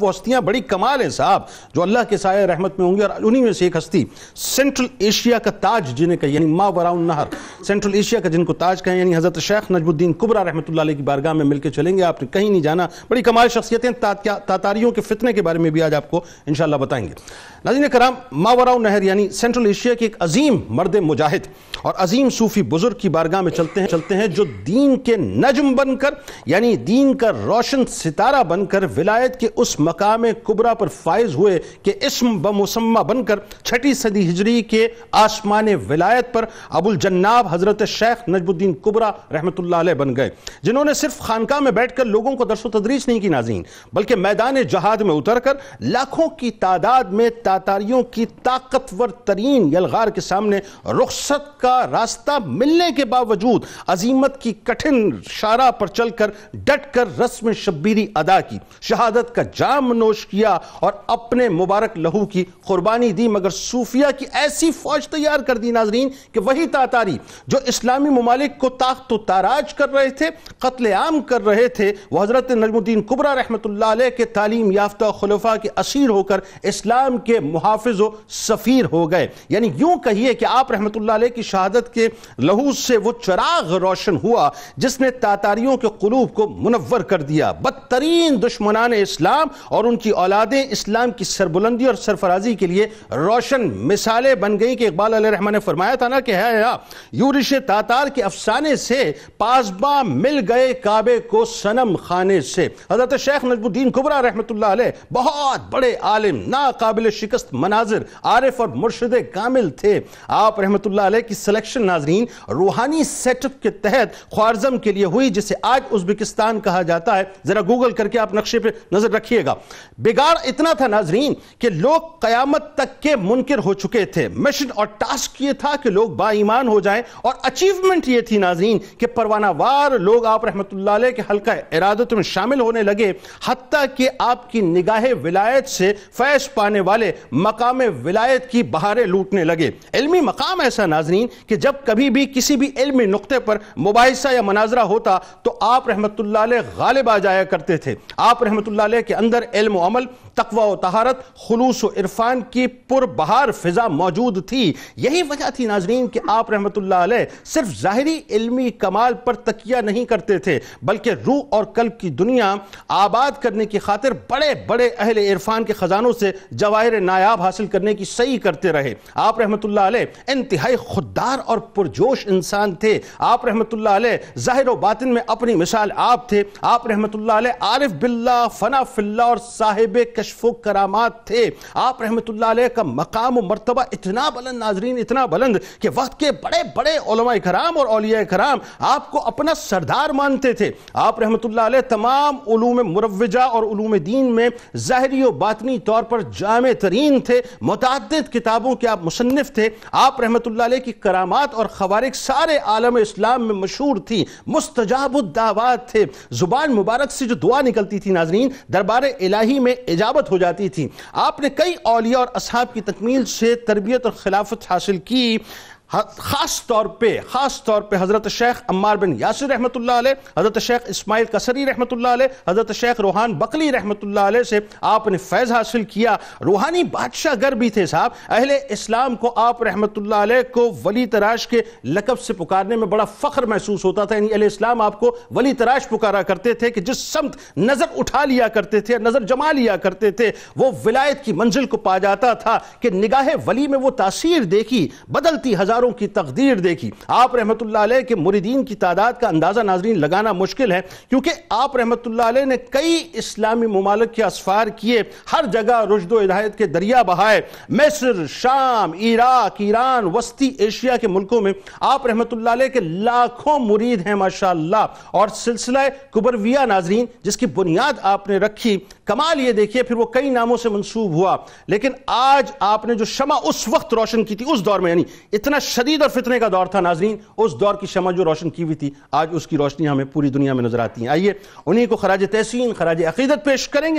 वो हस्तियाँ बड़ी कमाल हैं साहब, जो अल्लाह के साये रहमत में होंगी। और उन्हीं में से एक हस्ती सेंट्रल एशिया का ताज जिन्हें कही, यानी मावराउन नहर, सेंट्रल एशिया का जिनको ताज कहें, यानी हज़रत शेख नज्मुद्दीन कुबरा रहमतुल्लाह अलैह की बारगाह में मिलकर चलेंगे, आपने कहीं नहीं जाना। बड़ी कमाल शख्सियतें, तातारियों के फितने के बारे में भी आज आपको इंशाअल्लाह बताएंगे। नाज़रीन कराम, मावराउन नहर यानी सेंट्रल एशिया के एक अजीम मर्द मुजाहिद और अजीम सूफी बुजुर्ग की बारगाह में चलते हैं जो दीन के नजम बनकर, यानी दीन का रोशन सितारा बनकर, विलायत के उस मकाम कुबरा पर फायज हुए कि इस्म बमुसम्मा बनकर छठी सदी हिजरी के आसमान विलायत पर अबुल जन्नाब हजरत शेख नज्मुद्दीन कुबरा रहमतुल्लाह अलैह बन गए, जिन्होंने सिर्फ खानकाह में बैठकर लोगों को दर्स तदरीस नहीं की नाज़रीन, बल्कि मैदान जहाद में उतरकर लाखों की तादाद में तातारियों की ताकतवर तरीन यलगार के सामने रुखसत का रास्ता मिलने के बावजूद अजीमत की कठिन शारा पर चलकर डट कर रस्म शब्बीरी अदा की, शहादत का जाम नोश किया और अपने मुबारक लहू की कुर्बानी दी। मगर सूफिया की ऐसी फौज तैयार कर दी नाजरीन कि वही तातारी जो इस्लामी ममालिक को ताख्त ताराज कर रहे थे, कत्ल आम कर रहे थे, वह हजरत नज्मुद्दीन कुबरा रहमतुल्लाह अलैह के तालीम याफ्ता खुलफा के असीर होकर इस्लाम के मुहाफिज व सफीर हो गए। यानी यूं कहिए कि आप रहमतुल्लाह अलैह की शहादत के लहू से वो चिराग रोशन हुआ जिसने तातारियों के कुलूब को मुनव्वर कर दिया। बदतरीन दुश्मनान इस्लाम और उनकी औलादें इस्लाम की सरबुलंदी और सरफराजी के लिए रोशन मिसालें बन गई कि इकबाल अलैहि रहमा ने फरमाया था ना कि है यूरिश तातार के अफसाने से पासबा मिल गए काबे को सनम खाने से। हजरत शेख नज्मुद्दीन कुबरा रहमतुल्लाह अलैह बहुत बड़े आलिम, नाकाबिल शिकस्त मनाजिर, आरिफ और मुर्शिद कामिल थे। आप रहमतुल्लाह अलैह की सिलेक्शन नाजरीन रूहानी सेटअप के तहत ख्वारजम के लिए हुई, जिसे आज उज़्बेकिस्तान कहा जाता है। जरा गूगल करके आप नक्शे पे नजर रखिएगा। बिगाड़ इतना था नाजरीन कि लोग कयामत तक के मुनकिर हो चुके थे। मिशन और टास्क ये था कि लोग बाईमान हो जाएं और अचीवमेंट ये थी नाजरीन कि परवानावार लोग आप रहमतुल्लाह अलैह के हल्का इरादत में शामिल होने लगे, हत्ता कि आपकी निगाह विलायत से फैज पाने वाले मकाम विलायत की बहारें लूटने लगे। इल्मी मकाम ऐसा नाजरीन कि जब कभी भी किसी भी इल्मी नुक्ते पर मुबाहिसा या मनाजरा होता तो आप रहमतुल्लाह अलैह गालिब आ जाया करते थे। आप रहमतुल्लाह अलैह के अंदर इल्म व अमल, तकवा व तहारत, खुलूस व इरफान की पुरबहार फिजा मौजूद थी। यही वजह थी नाजरीन कि आप रहमतुल्लाह अलैह सिर्फ ज़ाहिरी इल्मी कमाल पर तकिया नहीं करते थे, बल्कि रूह और कल्ब की दुनिया आबाद करने की खातिर बड़े बड़े अहले इरफान के खजानों से जवाहिर नायाब हासिल करने की सही करते रहे। आप रहमतुल्लाह अलैह इंतहाई खुददार और पुरजोश इंसान थे। आप रहमतुल्लाह अलैह ज़ाहिर व बातिन में अपनी मिसाल आप थे। आप रहमतुल्लाह अलैह आरिफ बिल्लाह, फना फिल्लाह और साहिबे कश्फ व करामात थे। आप रहमतुल्लाह अलैह का मकाम व मर्तबा इतना बुलंद नाजरीन, इतना बुलंद कि वक्त के बड़े बड़े उलमा कराम और औलिया कराम आपको अपना सरदार मानते थे। आप रहमतुल्लाह अलैह तमाम उलूम मुरव्वजा और उलूम दीन में ज़ाहिरी व बातिनी तौर पर जामे तरीन थे। मुतअद्दिद किताबों के आप मुसन्निफ थे। आप रहमतुल्लाह अलैह की करामात और खवारिक सारे आलम इस्लाम में मशहूर थी। मुस्तजाबुद दावात थे। जुबान मुबारक से जो दुआ निकलती थी नाजरीन दरबार इलाही में इजाबत हो जाती थी। आपने कई औलिया और असहाब की तकमील से तरबियत और खिलाफत हासिल की। ख़ास तौर पे हज़रत शेख अम्मार बिन यासिर रहमतुल्लाह अलैह, हज़रत शेख इस्माइल कसरी रहमतुल्लाह अलैह, हज़रत शेख रोहान बकली रहमतुल्लाह अलैह से आपने फैज़ हासिल किया। रूहानी बादशाह गर भी थे साहब। अहले इस्लाम को आप रहमतुल्लाह अलैह को वली तराश के लकब से पुकारने में बड़ा फ़ख्र महसूस होता था। यानी अहले इस्लाम आपको वली तराश पुकारा करते थे कि जिस समत नज़र उठा लिया करते थे, नज़र जमा लिया करते थे, वो विलायत की मंजिल को पा जाता था कि निगाह वली में वो तासीर देखी, बदलती हज़ार की तकदीर देखी। आप रहमतुल्लाह अलैह के मुरीदीन की तादाद का अंदाजा नाजरीन लगाना मुश्किल है, क्योंकि आप रहमतुल्लाह अलैह ने कई इस्लामी ममालिक के असफार किए, हर जगह रुश्द व हिदायत के दरिया बहाए। मिस्र, शाम, इराक, ईरान, वस्ती एशिया के मुल्कों में आप रहमतुल्लाह अलैह के लाखों मुरीद हैं माशाअल्लाह। और सिलसिला कुबरविया नाजरीन जिसकी बुनियाद आपने रखी, कमाल ये देखिए, फिर वो कई नामों से मंसूब हुआ, लेकिन आज आपने जो शमा उस वक्त रोशन की थी, उस दौर में, यानी इतना शदीद और फितने का दौर था नाजरीन, उस दौर की शमा जो रोशन की हुई थी, आज उसकी रोशनी हमें पूरी दुनिया में नजर आती है। आइए उन्हीं को खराज तहसीन, खराज अकीदत पेश करेंगे।